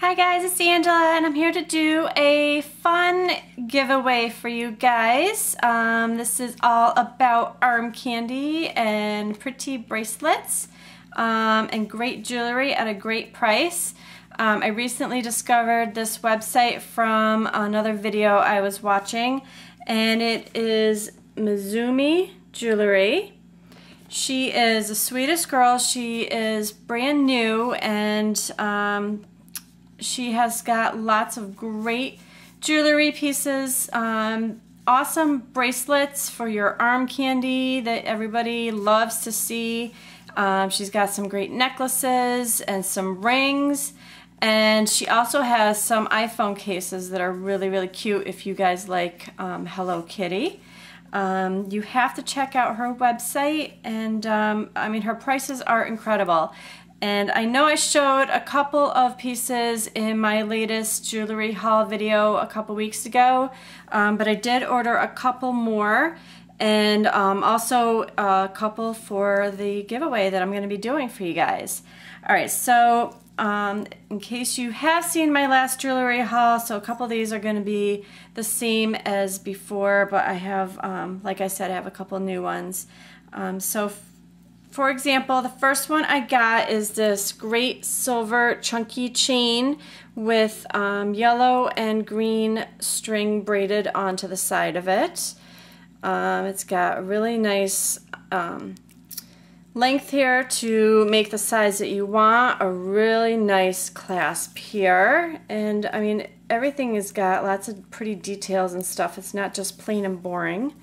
Hi guys, it's Angela and I'm here to do a fun giveaway for you guys. This is all about arm candy and pretty bracelets and great jewelry at a great price. I recently discovered this website from another video I was watching, and it is Miizumi Jewelry. She is the sweetest girl. She is brand new, and she has got lots of great jewelry pieces, awesome bracelets for your arm candy that everybody loves to see. She's got some great necklaces and some rings, and she also has some iPhone cases that are really, really cute if you guys like Hello Kitty. You have to check out her website, and I mean, her prices are incredible. And I know I showed a couple of pieces in my latest jewelry haul video a couple weeks ago, but I did order a couple more, and also a couple for the giveaway that I'm going to be doing for you guys. Alright, so in case you have seen my last jewelry haul, so a couple of these are going to be the same as before, but I have, like I said, I have a couple new ones. For example, the first one I got is this great silver chunky chain with yellow and green string braided onto the side of it. It's got a really nice length here to make the size that you want, a really nice clasp here, and I mean, everything has got lots of pretty details and stuff. It's not just plain and boring.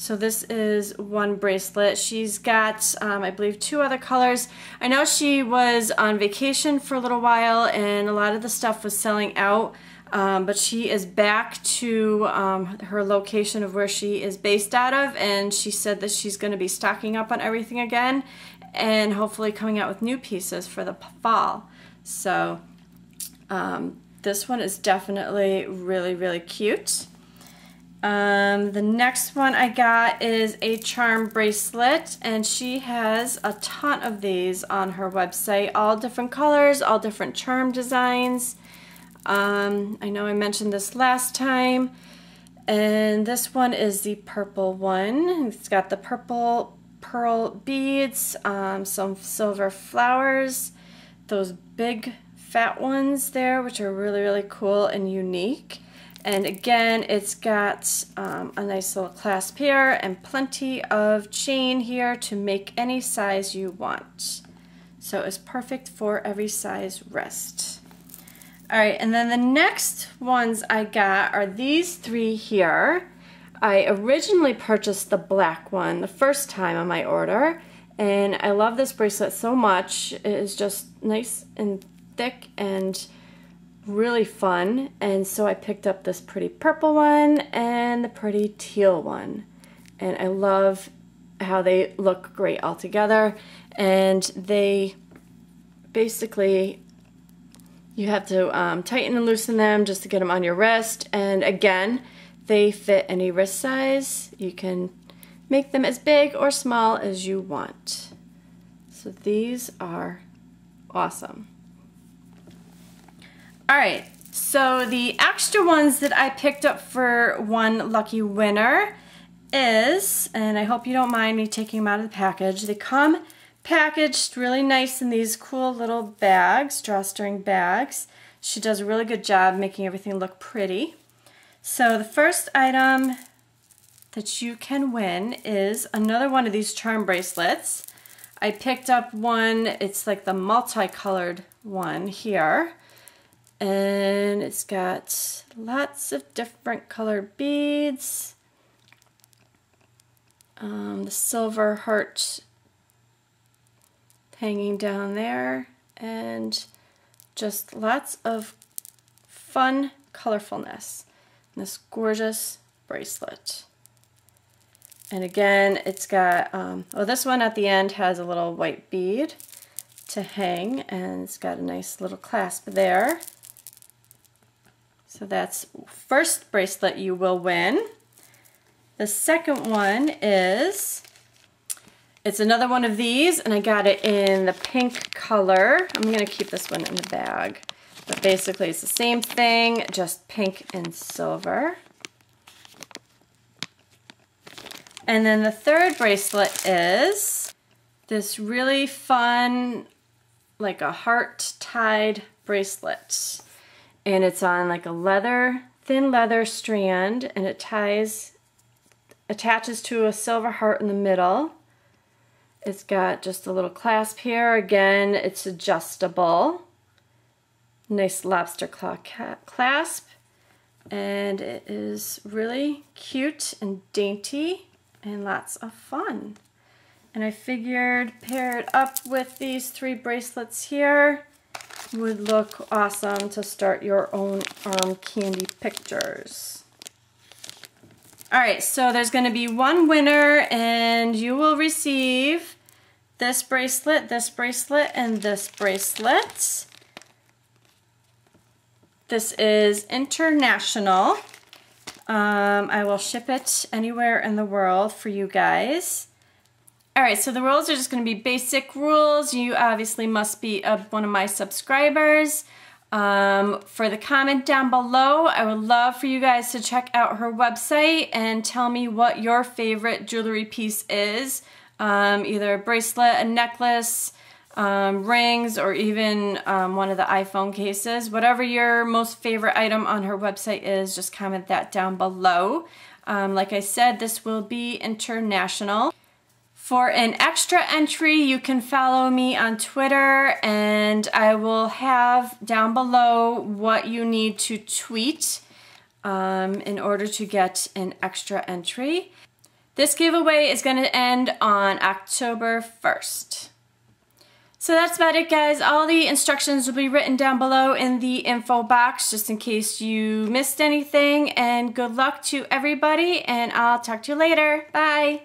So this is one bracelet. She's got, I believe, two other colors. I know she was on vacation for a little while and a lot of the stuff was selling out, but she is back to her location of where she is based out of, and she said that she's going to be stocking up on everything again and hopefully coming out with new pieces for the fall. So this one is definitely really, really cute. The next one I got is a charm bracelet, and she has a ton of these on her website, all different colors, all different charm designs. I know I mentioned this last time, and this one is the purple one. It's got the purple pearl beads, some silver flowers, those big fat ones there, which are really, really cool and unique. And again, it's got a nice little clasp here and plenty of chain here to make any size you want. So it's perfect for every size wrist. All right, and then the next ones I got are these three here. I originally purchased the black one the first time on my order, and I love this bracelet so much. It is just nice and thick and really fun, and so I picked up this pretty purple one and the pretty teal one, and I love how they look great all together. And they basically, you have to tighten and loosen them just to get them on your wrist, and again, they fit any wrist size. You can make them as big or small as you want. So these are awesome. Alright, so the extra ones that I picked up for one lucky winner is, and I hope you don't mind me taking them out of the package, they come packaged really nice in these cool little bags, drawstring bags. She does a really good job making everything look pretty. So the first item that you can win is another one of these charm bracelets. I picked up one, it's like the multicolored one here, and it's got lots of different colored beads, the silver heart hanging down there, and just lots of fun colorfulness in this gorgeous bracelet. And again, it's got, oh, this one at the end has a little white bead to hang, and it's got a nice little clasp there. So that's first bracelet you will win. The second one is It's another one of these, and I got it in the pink color. I'm gonna keep this one in the bag. But basically it's the same thing, just pink and silver. And then the third bracelet is this really fun, like a heart-tied bracelet. And it's on like a leather, thin leather strand, and it attaches to a silver heart in the middle. It's got just a little clasp here. Again, it's adjustable. Nice lobster claw clasp. And it is really cute and dainty and lots of fun. And I figured pair it up with these three bracelets here would look awesome to start your own arm candy pictures. All right, so there's gonna be one winner and you will receive this bracelet, and this bracelet. This is international. I will ship it anywhere in the world for you guys. All right, so the rules are just gonna be basic rules. You obviously must be one of my subscribers. For the comment down below, I would love for you guys to check out her website and tell me what your favorite jewelry piece is, either a bracelet, a necklace, rings, or even one of the iPhone cases. Whatever your most favorite item on her website is, just comment that down below. Like I said, this will be international. For an extra entry, you can follow me on Twitter, and I will have down below what you need to tweet in order to get an extra entry. This giveaway is going to end on October 1st. So that's about it, guys. All the instructions will be written down below in the info box just in case you missed anything, and good luck to everybody, and I'll talk to you later. Bye!